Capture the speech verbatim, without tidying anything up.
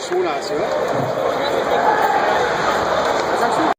Scholas, oder? Was sagst du?